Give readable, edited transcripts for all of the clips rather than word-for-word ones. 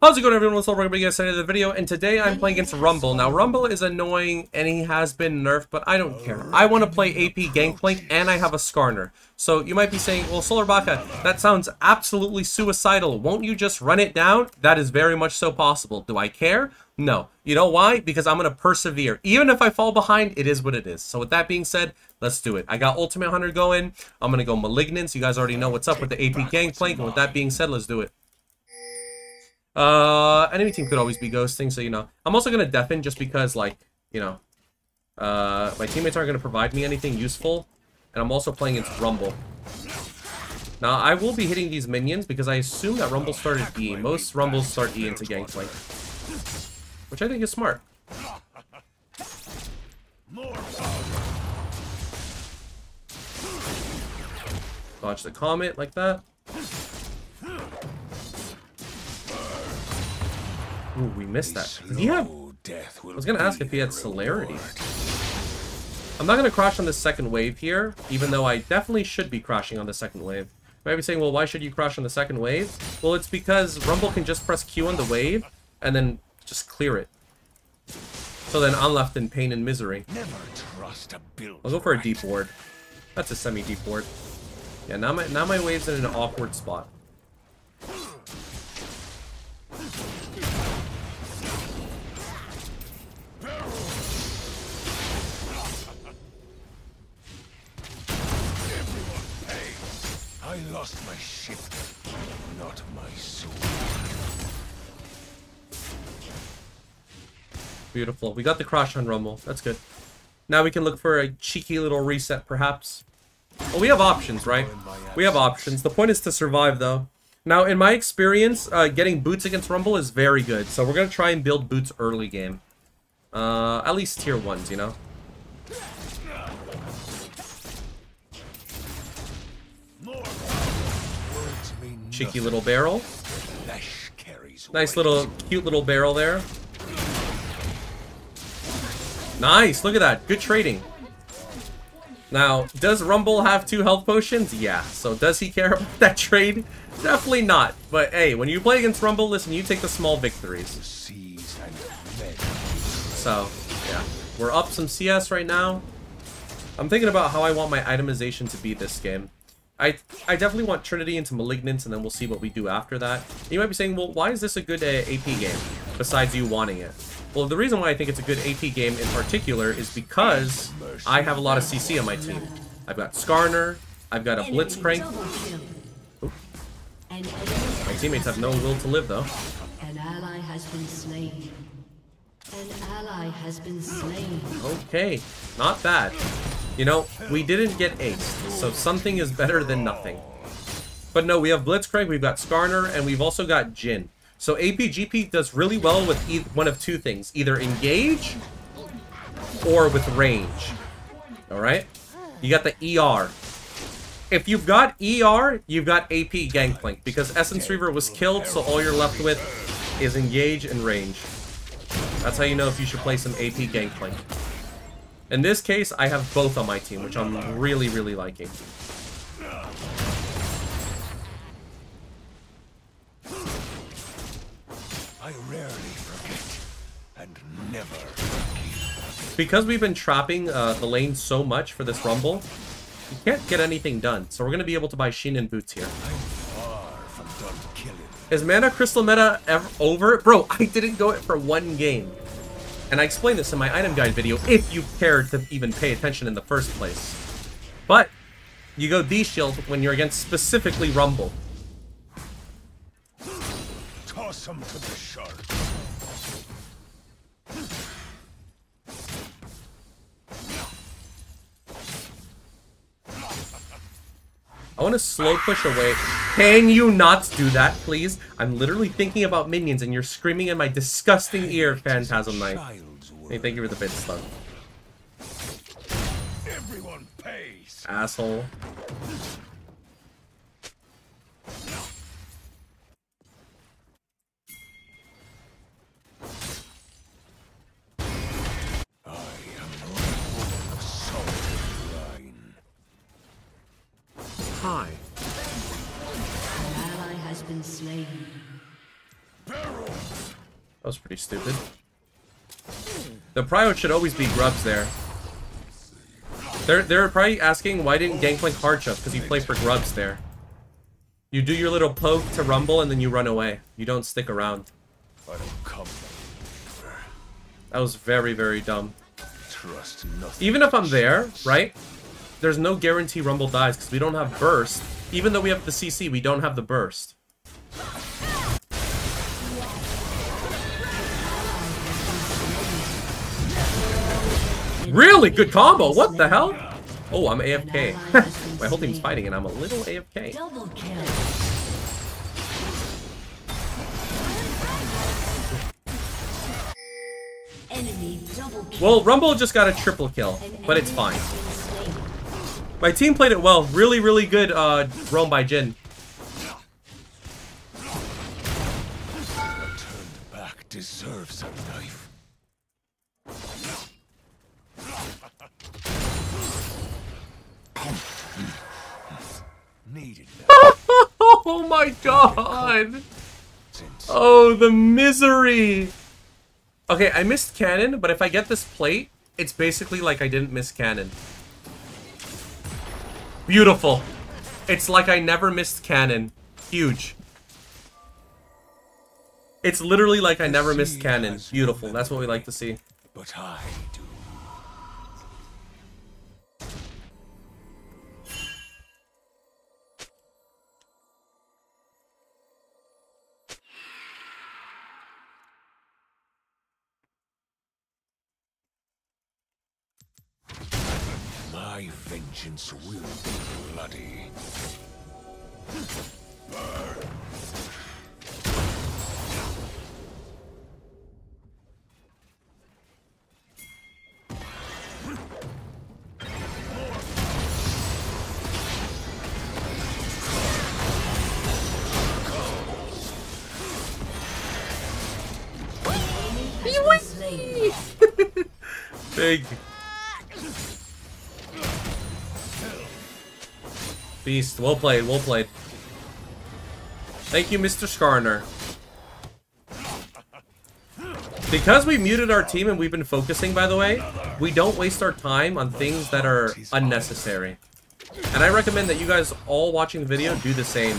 How's it going, everyone? Solarbaka again at the video, and today I'm playing against Rumble. Now, Rumble is annoying, and he has been nerfed, but I don't care. I want to play AP Gangplank, and I have a Skarner. So you might be saying, well, Solarbaka, that sounds absolutely suicidal. Won't you just run it down? That is very much so possible. Do I care? No. You know why? Because I'm going to persevere. Even if I fall behind, it is what it is. So with that being said, let's do it. I got Ultimate Hunter going. I'm going to go Malignance. You guys already know what's up with the AP Gangplank, and with that being said, let's do it. Enemy team could always be ghosting, so, you know. I'm also gonna Deafen just because, like, you know, my teammates aren't gonna provide me anything useful, and I'm also playing against Rumble. Now, I will be hitting these minions because I assume that Rumble started E. Most Rumbles start E into Gangplank, which I think is smart. Dodge the comet like that. Ooh, we missed that. Did he have... I was going to ask if he had celerity. I'm not going to crash on this second wave here, even though I definitely should be crashing on the second wave. You might be saying, well, why should you crash on the second wave? Well, it's because Rumble can just press Q on the wave and then just clear it. So then I'm left in pain and misery. I'll go for a deep ward. That's a semi-deep ward. Yeah, now my wave's in an awkward spot. Lost my ship, not my soul. Beautiful. We got the crash on Rumble. That's good. Now we can look for a cheeky little reset, perhaps. Well, we have options, right? We have options. The point is to survive, though. Now, in my experience, getting boots against Rumble is very good. So we're going to try and build boots early game. At least tier 1s, you know? Cheeky little barrel. Nice little, cute little barrel there. Nice, look at that. Good trading. Now, does Rumble have 2 health potions? Yeah, so does he care about that trade? Definitely not. But hey, when you play against Rumble, listen, you take the small victories. So, yeah. We're up some CS right now. I'm thinking about how I want my itemization to be this game. I definitely want Trinity into Malignance, and then we'll see what we do after that. And you might be saying, well, why is this a good AP game, besides you wanting it? Well, the reason why I think it's a good AP game in particular is because I have a lot of CC on my team. I've got Skarner, I've got a Blitzcrank. Oop. My teammates have no will to live, though. An ally has been slain. An ally has been slain. Okay, not bad. You know, we didn't get aced, so something is better than nothing. But no, we have Blitzcrank, we've got Skarner, and we've also got Jhin. So APGP does really well with one of two things. Either engage, or with range. Alright? You got the ER. If you've got ER, you've got AP Gangplank, because Essence Reaver was killed, so all you're left with is engage and range. That's how you know if you should play some AP Gangplank. In this case, I have both on my team, which I'm really, really liking. I rarely forget, and never forget. Because we've been trapping the lane so much for this Rumble, you can't get anything done. So we're going to be able to buy Sheen and boots here. I'm far from done killing. Is Mana Crystal Meta ever over? Bro, I didn't go it for one game. And I explained this in my item guide video, if you cared to even pay attention in the first place. But you go D-shield when you're against specifically Rumble. Toss him to the shark. I want to slow push away. Can you not do that, please? I'm literally thinking about minions, and you're screaming in my disgusting ear, Phantasm Knight. Hey, thank you for the bit, slug. Everyone pays. Asshole. Hi. An ally has been slain. Barrel. That was pretty stupid. The prio should always be grubs there. They're probably asking why didn't Gangplank hard chuff, because you play for grubs there. You do your little poke to rumble and then you run away. You don't stick around. That was very, very dumb. Trust nothing. Even if I'm there, right? There's no guarantee Rumble dies because we don't have burst. Even though we have the CC, we don't have the burst. Really good combo! What the hell? Oh, I'm AFK. My whole team's fighting and I'm a little AFK. Well, Rumble just got a triple kill, but it's fine. My team played it well. Really, really good roam by Jhin. Turned back deserves a knife. Needed. Oh my god! Oh, the misery! Okay, I missed cannon, but if I get this plate, it's basically like I didn't miss cannon. Beautiful. It's like I never missed cannon. Huge. It's literally like I never missed cannon. Beautiful. That's what we like to see. But I do. My vengeance will be bloody. Burn. Big beast. Well played, well played. Thank you, Mr. Skarner. Because we muted our team and we've been focusing, by the way, we don't waste our time on things that are unnecessary. And I recommend that you guys all watching the video do the same.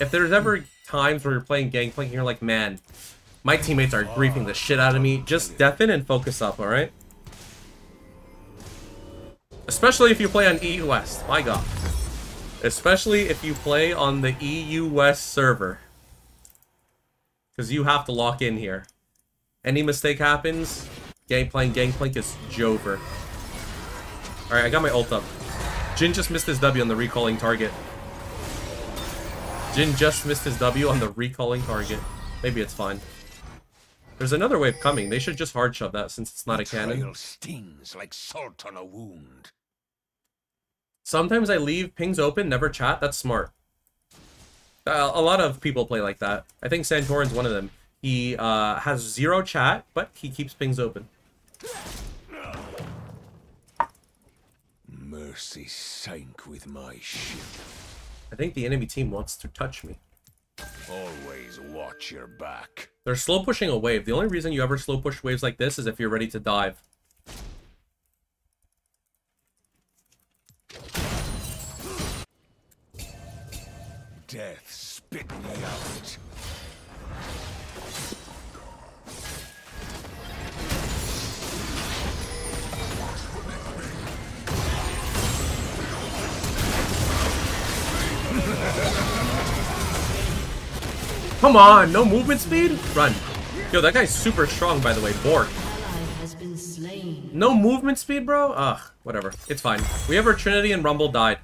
If there's ever times where you're playing Gangplank and you're like, man, my teammates are griefing the shit out of me, just deafen and focus up, alright? Especially if you play on EU West. My god. Especially if you play on the EU West server. Because you have to lock in here. Any mistake happens, Gangplank is Jover. Alright, I got my ult up. Jhin just missed his W on the recalling target. Jhin just missed his W on the recalling target. Maybe it's fine. There's another wave coming. They should just hard shove that since it's not a cannon. Stings like salt on a wound. Sometimes I leave pings open, never chat. That's smart. A lot of people play like that. I think Santorin's one of them. He has zero chat, but he keeps pings open. Mercy sank with my ship. I think the enemy team wants to touch me. Always watch your back. They're slow pushing a wave. The only reason you ever slow push waves like this is if you're ready to dive. Death spit me out. Come on, no movement speed? Run. Yo, that guy's super strong, by the way. Bork. No movement speed, bro? Ugh, whatever. It's fine. We have our Trinity and Rumble died.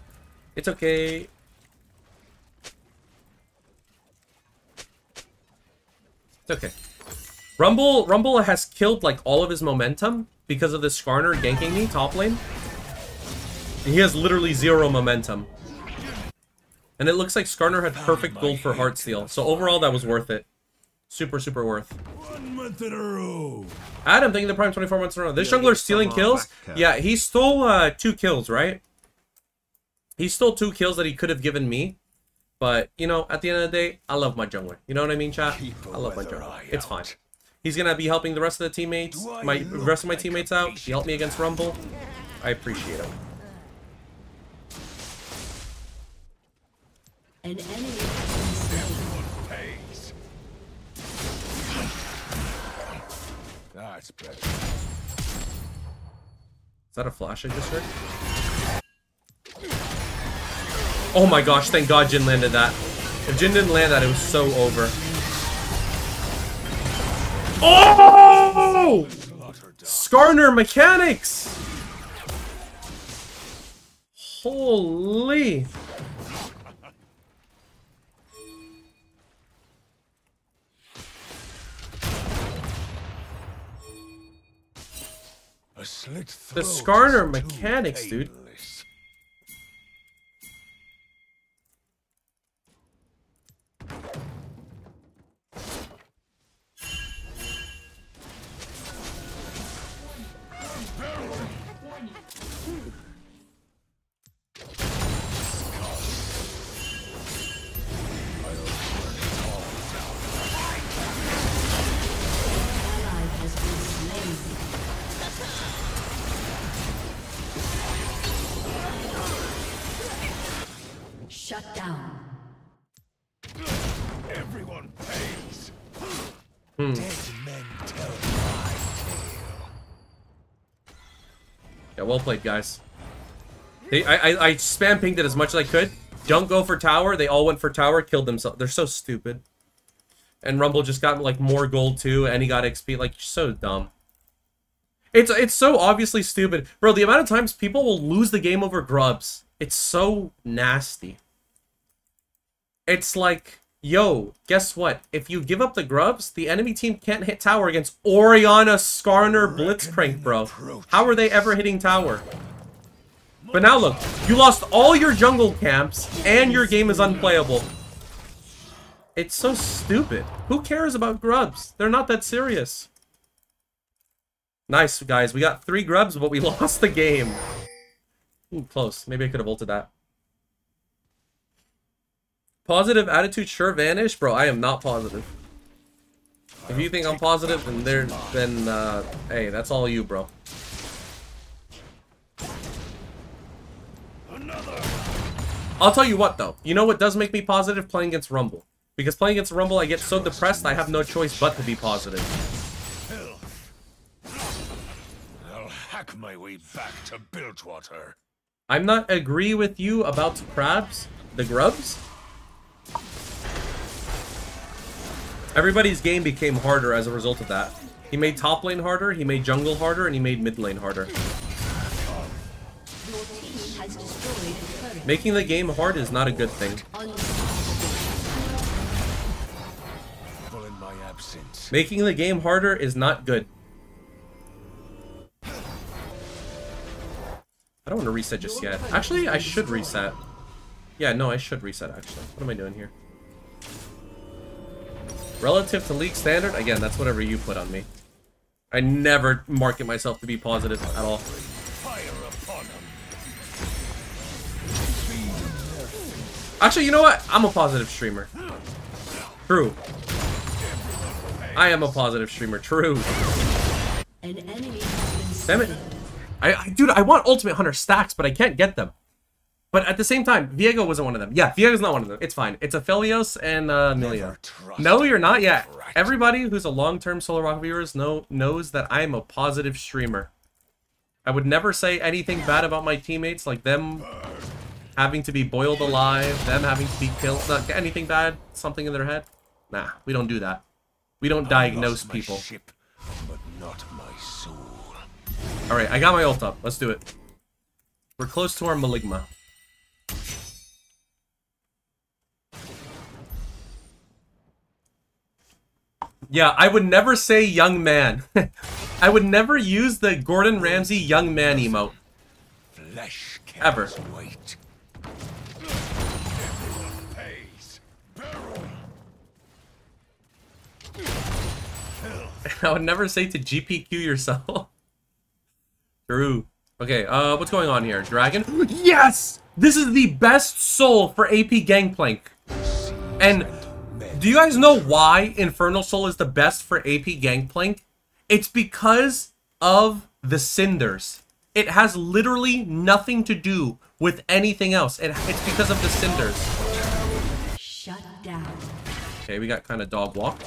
It's okay. It's okay. Rumble has killed, like, all of his momentum because of this Skarner ganking me top lane. And he has literally zero momentum. And it looks like Skarner had perfect gold for Heartsteel. So overall, that was worth it. Super, super worth. 1 month in a row. Adam, thank you the prime 24 months in a row. This jungler's stealing kills. Yeah, he stole 2 kills, right? He stole 2 kills that he could have given me. But, you know, at the end of the day, I love my jungler. You know what I mean, chat? I love my jungler. It's fine. He's gonna be helping the rest of the teammates, my teammates out. He helped me against Rumble. I appreciate him. An enemy. That's better. Is that a flash I just heard? Oh my gosh! Thank God Jhin landed that. If Jhin didn't land that, it was so over. Oh! Skarner mechanics! Holy! The Skarner mechanics, dude. Shut down. Everyone pays. Dead men tell my tale. Yeah, well played, guys. I spam pinged it as much as I could. Don't go for tower. They all went for tower, killed themselves. They're so stupid. And Rumble just got like more gold too, and he got XP. Like, so dumb. It's so obviously stupid, bro. The amount of times people will lose the game over grubs. It's so nasty. It's like, yo, guess what? If you give up the grubs, the enemy team can't hit tower against Orianna, Skarner, Blitzcrank, bro. How are they ever hitting tower? But now look, you lost all your jungle camps, and your game is unplayable. It's so stupid. Who cares about grubs? They're not that serious. Nice, guys. We got 3 grubs, but we lost the game. Ooh, close. Maybe I could have ulted that. Positive attitude sure vanish, bro. I am not positive. If you think I'm positive, then hey, that's all you, bro. I'll tell you what though. You know what does make me positive? Playing against Rumble, because playing against Rumble, I get so depressed. I have no choice but to be positive. I'll hack my way back to Bilgewater. I'm not agree with you about the grubs. Everybody's game became harder as a result of that. He made top lane harder, he made jungle harder, and he made mid lane harder. Making the game hard is not a good thing. Making the game harder is not good. I don't want to reset just yet. Actually, I should reset. Yeah, no, I should reset, actually. What am I doing here? Relative to league standard, again, that's whatever you put on me. I never market myself to be positive at all. Actually, you know what? I'm a positive streamer. True. I am a positive streamer. True. Damn it. Dude, I want Ultimate Hunter stacks, but I can't get them. But at the same time, Viego wasn't one of them. Yeah, Viego's not one of them. It's fine. It's Aphelios and Milio. No, you're not yet. Right. Everybody who's a long-term Solarbaka viewers knows that I'm a positive streamer. I would never say anything bad about my teammates, like them having to be boiled alive, them having to be killed, not anything bad, something in their head. Nah, we don't do that. We don't diagnose people. Ship, but not my soul. All right, I got my ult up. Let's do it. We're close to our Maligma. Yeah, I would never say young man. I would never use the Gordon Ramsay young man emote. Flesh ever. Wait. I would never say to GPQ yourself. True. Okay, what's going on here? Dragon? Yes! This is the best soul for AP Gangplank. And Do you guys know why Infernal Soul is the best for AP Gangplank? It's because of the Cinders. It has literally nothing to do with anything else. It's because of the Cinders. Shut down. Okay, we got kind of dog walked.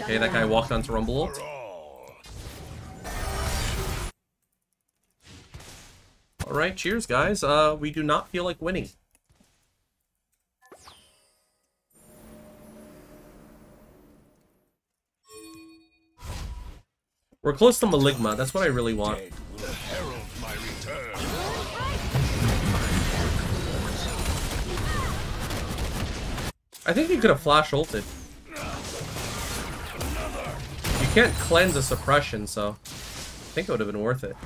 Okay, that guy walked onto Rumble ult. Alright, cheers guys. We do not feel like winning. We're close to Maligma, that's what I really want. I think you could have flash ulted. You can't cleanse a suppression, so I think it would have been worth it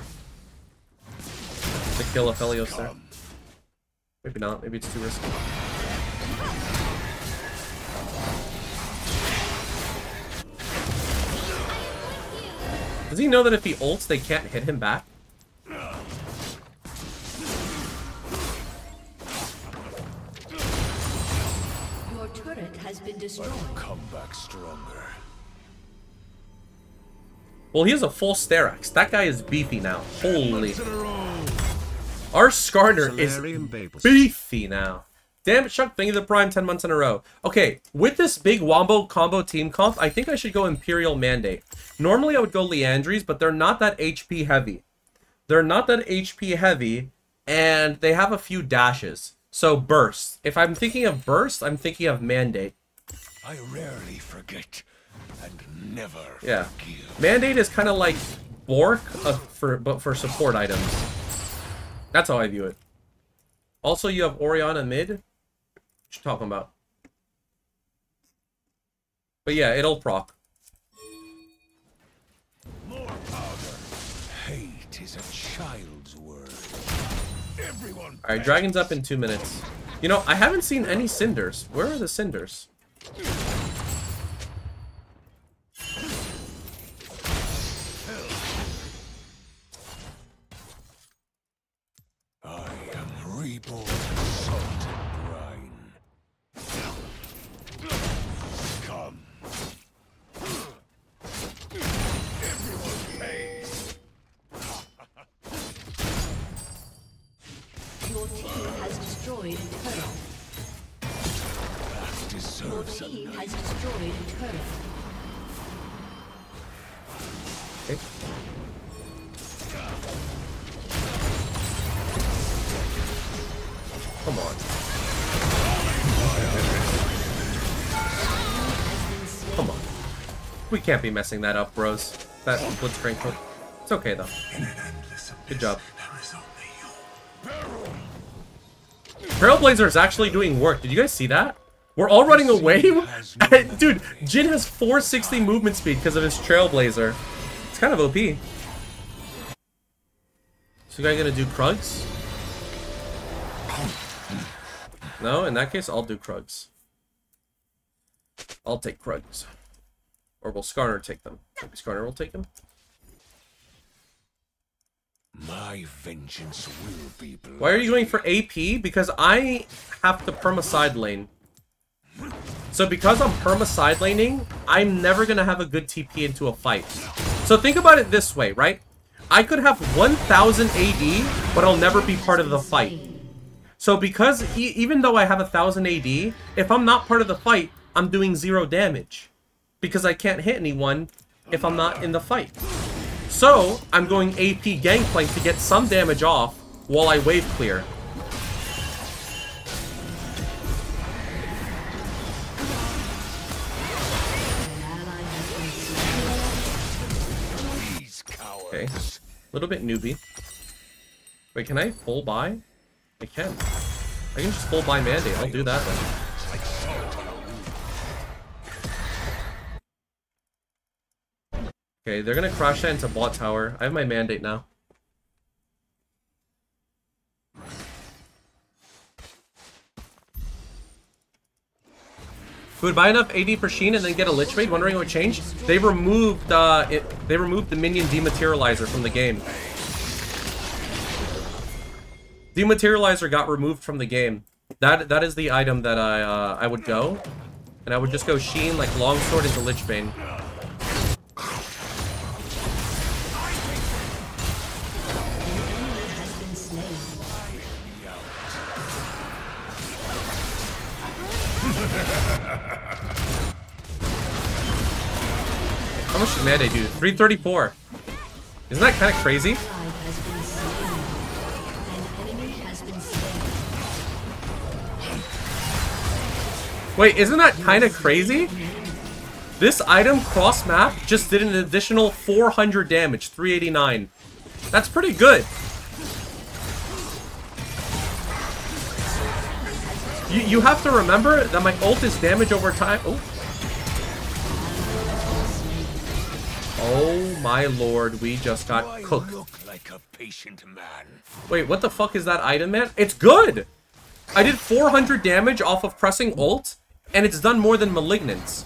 to kill Aphelios there. Maybe not, maybe it's too risky. Does he know that if he ults, they can't hit him back? Your turret has been destroyed. Come back stronger. Well, he has a full Sterak. That guy is beefy now. Holy. Our Skarner is beefy now. Damn it, Chuck. Thank you the Prime 10 months in a row. Okay, with this big wombo combo team comp, I think I should go Imperial Mandate. Normally I would go Liandry's, but they're not that HP heavy. They're not that HP heavy, and they have a few dashes. So Burst. If I'm thinking of Burst, I'm thinking of Mandate. I rarely forget and never forgive. Mandate is kind of like Bork, but for support items. That's how I view it. Also, you have Orianna mid. What you talking about? But yeah, it'll proc. More powder. Hate is a child's word. Everyone. All right, Dragon's up in 2 minutes. You know, I haven't seen any Cinders. Where are the Cinders? I am reborn. Salt and brine. Come. Everyone pays. Your team has destroyed Turtle. That deserves a name. Has destroyed Turtle. Okay. Come on. Come on. We can't be messing that up, bros. That Blitzcrank. It's okay, though. Good job. Trailblazer is actually doing work. Did you guys see that? We're all running away? Dude, Jhin has 460 movement speed because of his Trailblazer. It's kind of OP. So you guys gonna do Krugs? No, in that case, I'll do Krugs. I'll take Krugs. Or will Skarner take them? Maybe Skarner will take them. My vengeance will be bloody. Why are you going for AP? Because I have to perma-side lane. So because I'm perma-side laning, I'm never going to have a good TP into a fight. So think about it this way, right? I could have 1000 AD, but I'll never be part of the fight. So because even though I have 1000 AD, if I'm not part of the fight, I'm doing 0 damage. Because I can't hit anyone if I'm not in the fight. So I'm going AP Gangplank to get some damage off while I wave clear. Okay, a little bit newbie. Wait, can I full buy? I can. I can just full buy Mandate. I'll do that then. Okay, they're gonna crash that into bot tower. I have my Mandate now. We would buy enough AD for Sheen and then get a Lich Bane. Wondering what changed? They removed the minion Dematerializer from the game. Dematerializer got removed from the game. That is the item that I would go, and I would just go Sheen, like Longsword into Lich Bane. How much did Mandate do? 334. Isn't that kind of crazy? Wait, isn't that kind of crazy? This item, cross map, just did an additional 400 damage, 389. That's pretty good. You have to remember that my ult is damage over time. Oh. Oh my lord, we just got cooked. Wait, what the fuck is that item, man? It's good! I did 400 damage off of pressing ult, and it's done more than Malignance.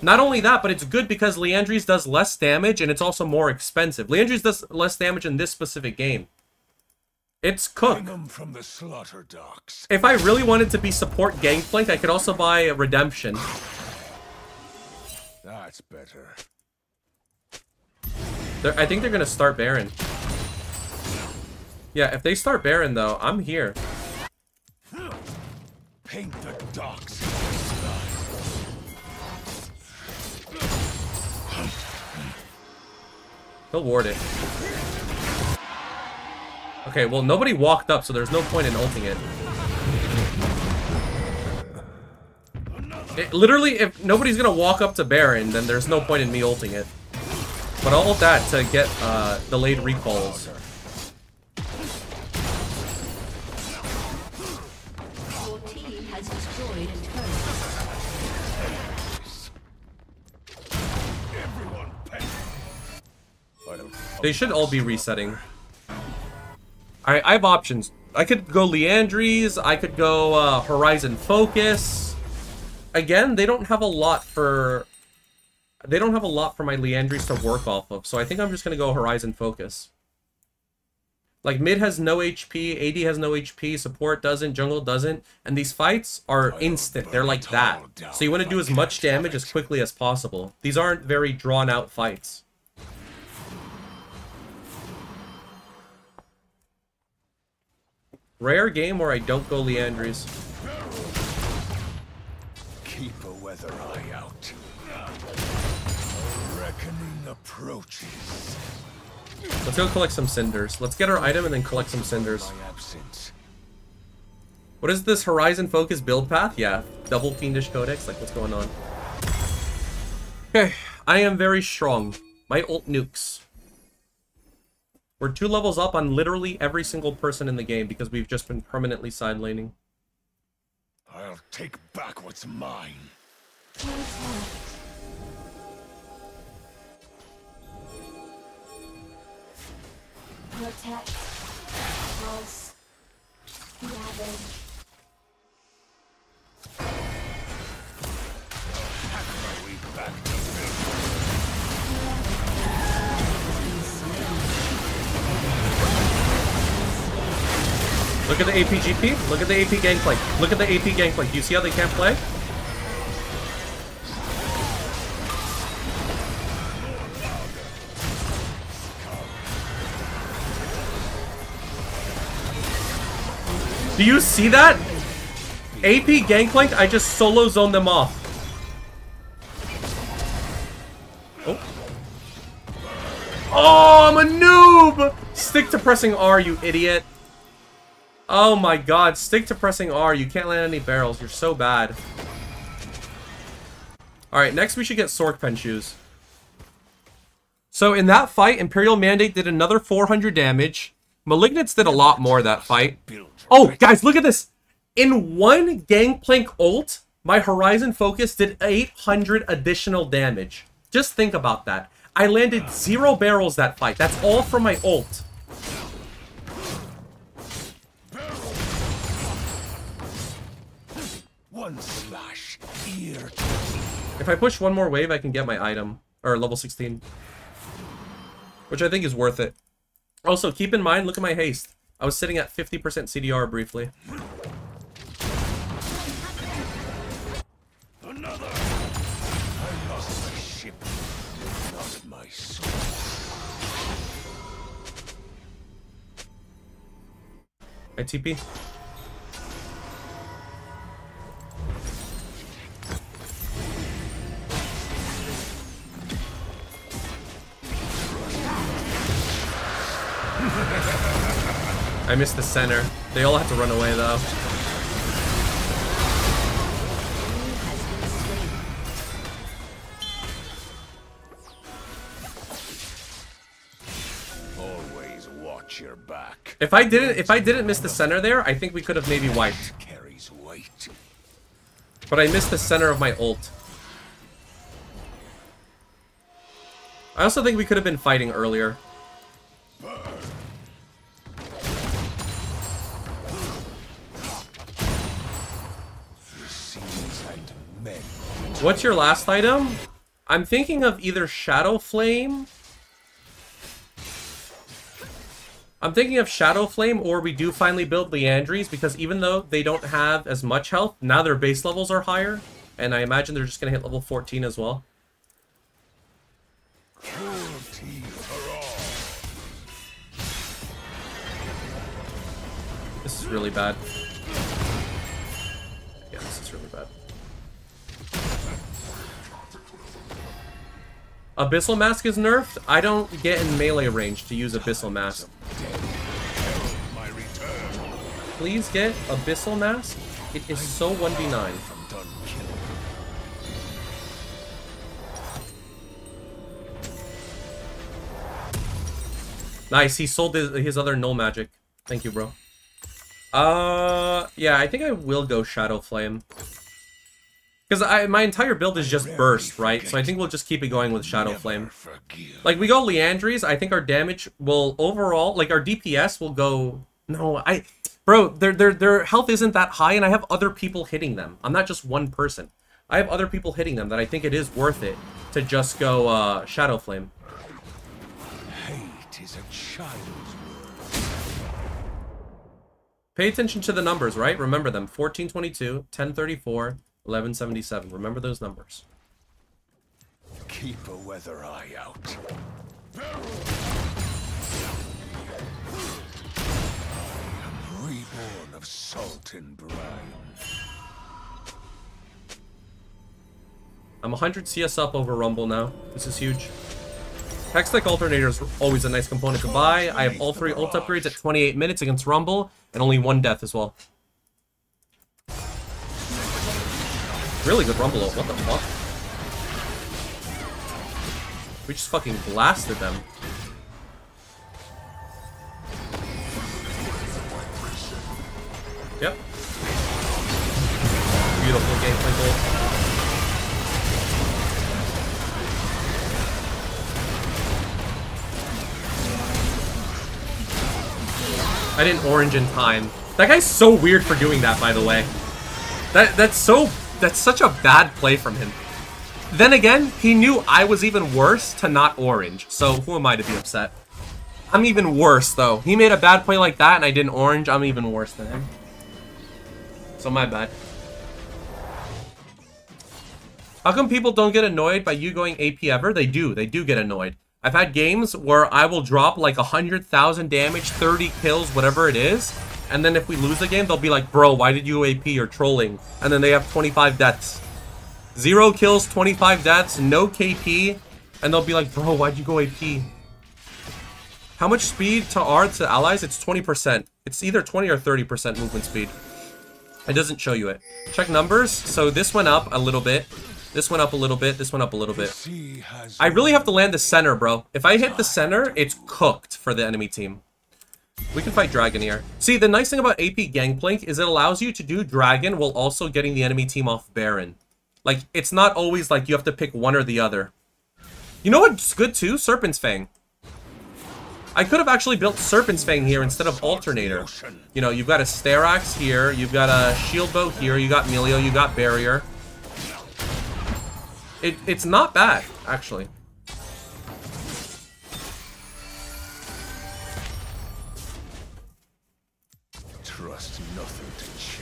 Not only that, but it's good because Liandry's does less damage, and it's also more expensive. Liandry's does less damage in this specific game. It's cooked. From the slaughter docks. If I really wanted to be support Gangplank, I could also buy a Redemption. That's better. I think they're gonna start Baron. Yeah, if they start Baron though, I'm here. Paint the docks. He'll ward it. Okay, well nobody walked up, so there's no point in ulting it. Literally, if nobody's gonna walk up to Baron, then there's no point in me ulting it. But all of that to get delayed recalls. Your team has destroyed a turret. They should all be resetting. Alright, I have options. I could go Liandry's, I could go Horizon Focus. Again, they don't have a lot for... They don't have a lot for my Liandry's to work off of, so I think I'm just going to go Horizon Focus. Like, mid has no HP, AD has no HP, support doesn't, jungle doesn't, and these fights are instant. They're like that. So you want to do as much damage as quickly as possible. These aren't very drawn-out fights. Rare game where I don't go Liandry's. Keep a weather eye out. Approaches. Let's go collect some Cinders. Let's get our item and then collect some Cinders. What is this Horizon Focus build path? Yeah, double Fiendish Codex. Like, what's going on? Okay, I am very strong. My ult nukes. We're 2 levels up on literally every single person in the game because we've just been permanently side laning. I'll take back what's mine. Protect, pulse, gather. Look at the AP GP, look at the AP Gangplank, look at the AP Gangplank. Do you see how they can't play? Do you see that? AP Gangplank, I just solo zoned them off. Oh. Oh, I'm a noob! Stick to pressing R, you idiot. Oh my god, stick to pressing R. You can't land any barrels. You're so bad. Alright, next we should get Sorkpen shoes. So in that fight, Imperial Mandate did another 400 damage. Malignance did a lot more that fight. Oh, guys, look at this. In one Gangplank ult, my Horizon Focus did 800 additional damage. Just think about that. I landed 0 barrels that fight. That's all from my ult. One slash ear. If I push one more wave, I can get my item. Or level 16. Which I think is worth it. Also, keep in mind, look at my haste. I was sitting at 50% CDR briefly. I lost my ship, not my soul. I TP. I missed the center. They all have to run away though. Always watch your back. If I didn't miss the center there, I think we could have maybe wiped. Carries weight. But I missed the center of my ult. I also think we could have been fighting earlier. What's your last item? I'm thinking of either Shadow Flame. I'm thinking of Shadow Flame, or we do finally build Liandry's, because even though they don't have as much health, now their base levels are higher, and I imagine they're just going to hit level 14 as well. Cruelty for all. This is really bad. Yeah, this is really bad. Abyssal Mask is nerfed. I don't get in melee range to use Abyssal Mask. Please get Abyssal Mask. It is so 1v9. Nice, he sold his other null magic. Thank you, bro. Yeah, I think I will go Shadow Flame. Because my entire build is just burst, right? So I think we'll just keep it going with Shadow Flame. Like, we go Liandry's, I think our damage will overall... Like, our DPS will go... No, I... Bro, their health isn't that high, and I have other people hitting them. I'm not just one person. I have other people hitting them that I think it is worth it to just go Shadow Flame. Hate is a child's word. Pay attention to the numbers, right? Remember them. 1422, 1034... 1177. Remember those numbers. Keep a weather eye out. I am reborn of salt and brine. I'm 100 CS up over Rumble now. This is huge. Hextech Alternator is always a nice component to buy. I have all three ult upgrades at 28 minutes against Rumble, and only one death as well. Really good Rumble ult. What the fuck? We just fucking blasted them. Yep. Beautiful gameplay goal. I didn't orange in time. That guy's so weird for doing that, by the way. That's so... That's such a bad play from him. Then again, he knew I was even worse to not orange, so who am I to be upset? I'm even worse, though. He made a bad play like that, and I didn't orange. I'm even worse than him. So my bad. How come people don't get annoyed by you going AP ever? They do. They do get annoyed. I've had games where I will drop like 100,000 damage, 30 kills, whatever it is. And then if we lose a game, they'll be like, bro, why did you AP? You're trolling. And then they have 25 deaths. 0 kills, 25 deaths, no KP. And they'll be like, bro, why'd you go AP? How much speed to R to allies? It's 20%. It's either 20 or 30% movement speed. It doesn't show you it. Check numbers. So this went up a little bit. This went up a little bit. This went up a little bit. I really have to land the center, bro. If I hit the center, it's cooked for the enemy team. We can fight Dragon here. See, the nice thing about AP Gangplank is it allows you to do Dragon while also getting the enemy team off Baron. Like, it's not always like you have to pick one or the other. You know what's good too? Serpent's Fang. I could have actually built Serpent's Fang here instead of Alternator. You know, you've got a Sterak here, you've got a Shield Bow here, you got Milio, you got Barrier. It's not bad, actually. Trust nothing to chance.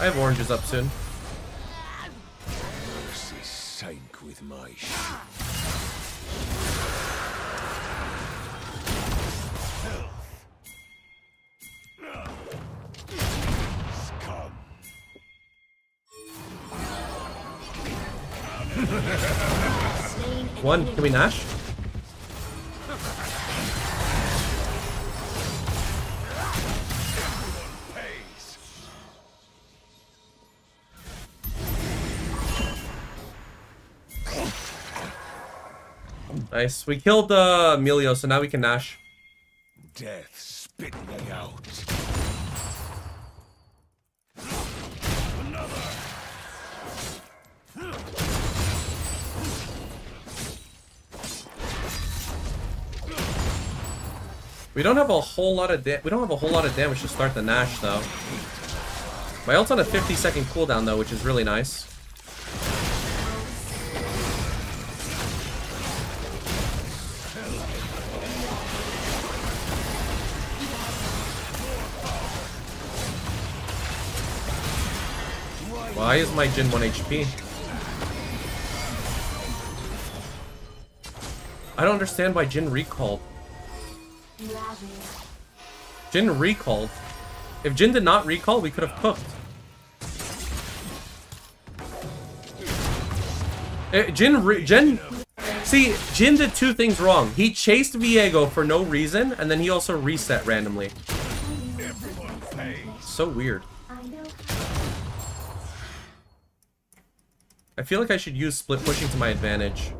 I have oranges up soon. Mercy sank with my One, can we Nash? Nice. We killed Milio, so now we can Nash. Death spit me out. We don't have a whole lot of damage to start the Nash though. My ult's on a 50-second cooldown though, which is really nice. Why is my Jhin 1 HP? I don't understand why Jhin recalled. Jhin recalled. If Jhin did not recall, we could have cooked. See, Jhin did two things wrong. He chased Viego for no reason, and then he also reset randomly. So weird. I feel like I should use split pushing to my advantage,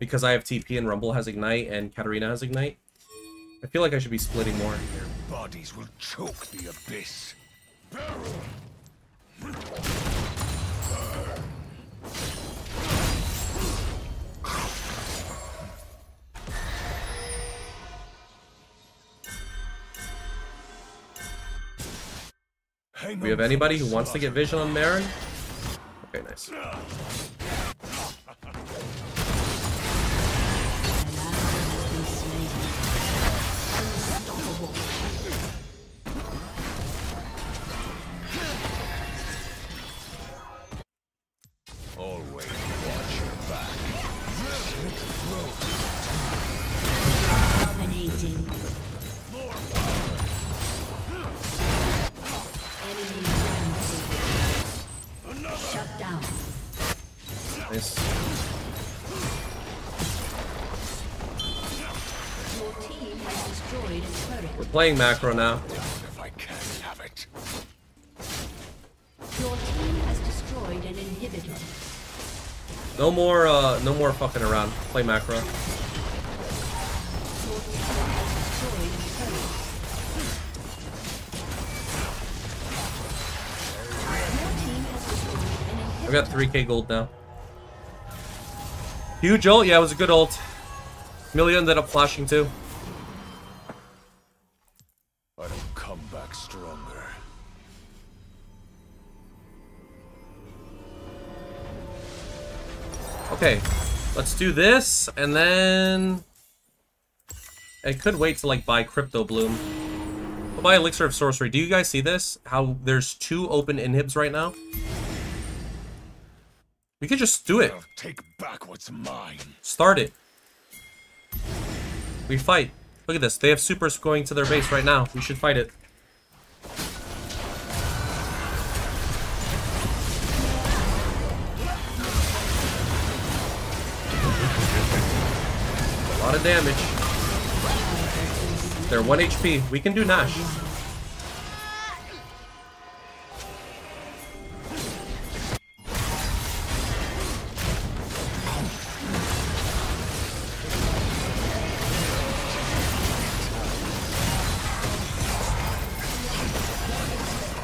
because I have TP and Rumble has Ignite and Katarina has Ignite. I feel like I should be splitting more. Their bodies will choke the abyss. Do we have anybody who wants to get vision on Marin? Okay, nice. Playing macro now. If I can have it. Your team has destroyed an inhibitor. No more fucking around. Play macro. Your team has destroyed an inhibitor. I've got 3k gold now. Huge ult, yeah, it was a good ult. Milio ended up flashing too. Okay, let's do this, and then I could wait to like buy Crypto Bloom. I'll buy Elixir of Sorcery. Do you guys see this? How there's 2 open inhibs right now? We could just do it. I'll take back what's mine. Start it. We fight. Look at this. They have supers going to their base right now. We should fight it. A lot of damage. They're 1 HP. We can do Nash.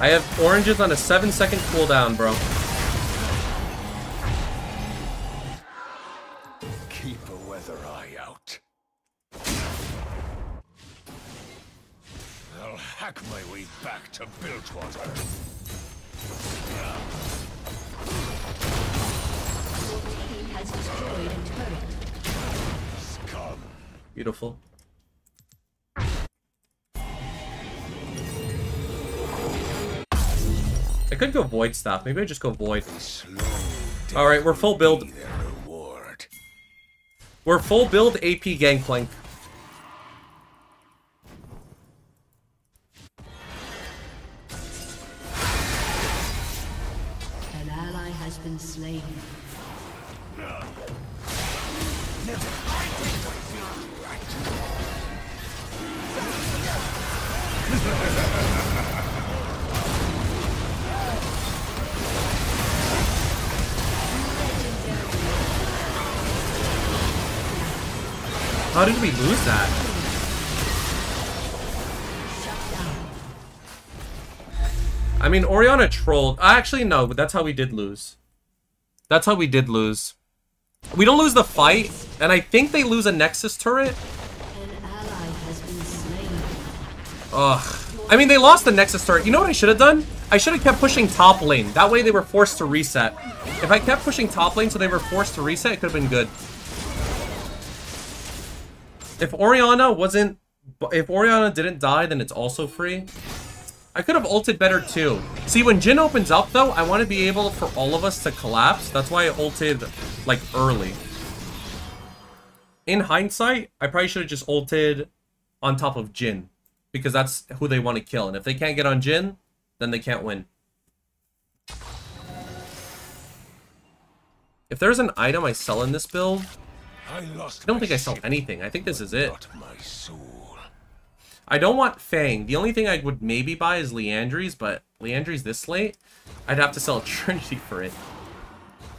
I have oranges on a 7-second cooldown, bro. Beautiful. I could go Void Staff. Maybe I just go Void. Alright, we're full build. We're full build AP Gangplank. An ally has been slain. How did we lose that? I mean, Orianna trolled. Actually, no, but that's how we did lose. That's how we did lose. We don't lose the fight, and I think they lose a Nexus turret. Ugh. I mean, they lost the Nexus turret. You know what I should have done? I should have kept pushing top lane. That way they were forced to reset. If I kept pushing top lane so they were forced to reset, it could have been good. If Orianna wasn't... If Orianna didn't die, then it's also free. I could have ulted better too. See, when Jhin opens up though, I want to be able for all of us to collapse. That's why I ulted, like, early. In hindsight, I probably should have just ulted on top of Jhin, because that's who they want to kill. And if they can't get on Jhin, then they can't win. If there's an item I sell in this build... I don't think I sell anything. I think this is it. I don't want Fang. The only thing I would maybe buy is Liandry's, but Liandry's this late? I'd have to sell Trinity for it.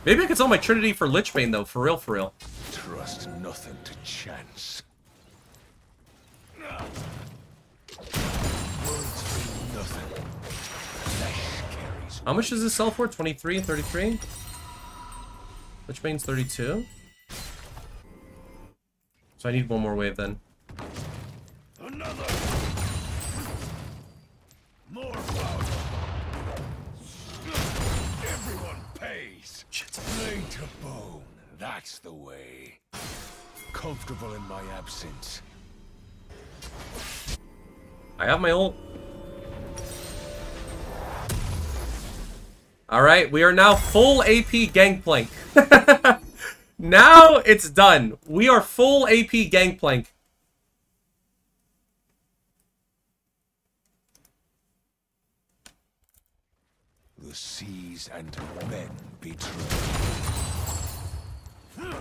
Maybe I could sell my Trinity for Lich Bane, though. For real, for real. Trust nothing to chance. How much does this sell for? 23 and 33? Lich Bane's 32. So I need one more wave then. Another. More power. Everyone pays. Play to bone. That's the way. Comfortable in my absence. I have my ult. Alright, we are now full AP Gangplank. Now it's done. We are full AP Gangplank. The seas and men betray. I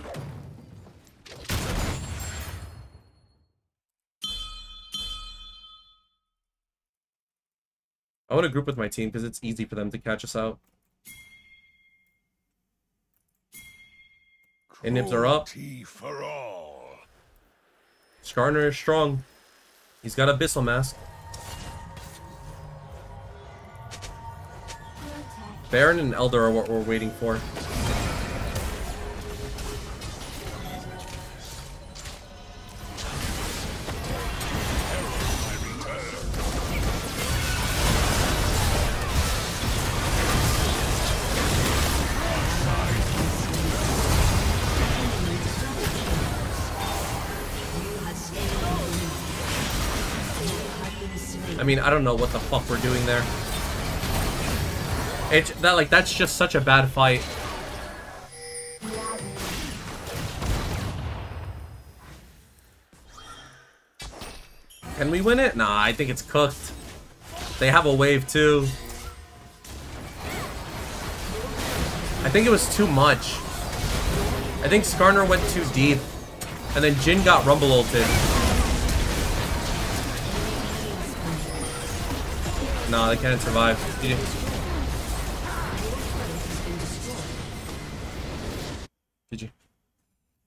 want to group with my team because it's easy for them to catch us out. And nibs are up. Skarner is strong. He's got Abyssal Mask. Baron and Elder are what we're waiting for. I mean, I don't know what the fuck we're doing there. It's that, like, that's just such a bad fight. Can we win it? Nah, I think it's cooked. They have a wave too. I think it was too much. I think Skarner went too deep, and then Jhin got Rumble ulted. No, they can't survive. Yeah. GG.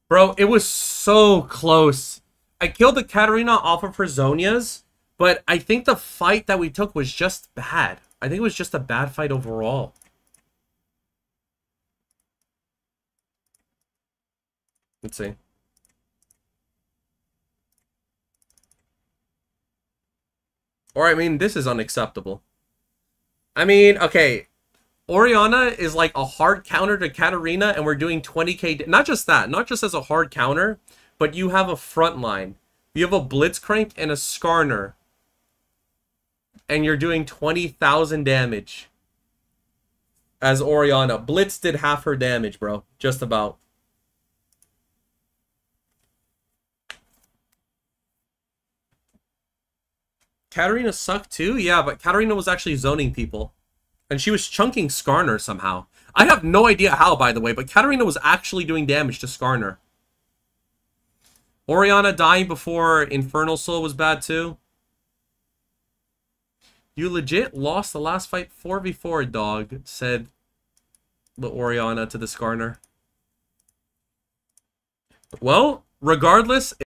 Bro, it was so close. I killed the Katarina off of her Zonias, but I think the fight that we took was just bad. I think it was just a bad fight overall. Let's see. Or, I mean, this is unacceptable. I mean, okay. Orianna is like a hard counter to Katarina, and we're doing 20k... Not just that. Not just as a hard counter, but you have a front line. You have a Blitzcrank and a Skarner. And you're doing 20,000 damage. as Orianna. Blitz did half her damage, bro. Just about. Katarina sucked too? Yeah, but Katarina was actually zoning people. And she was chunking Skarner somehow. I have no idea how, by the way, but Katarina was actually doing damage to Skarner. Orianna dying before Infernal Soul was bad too. You legit lost the last fight 4v4, dog, said the Orianna to the Skarner. Well, regardless...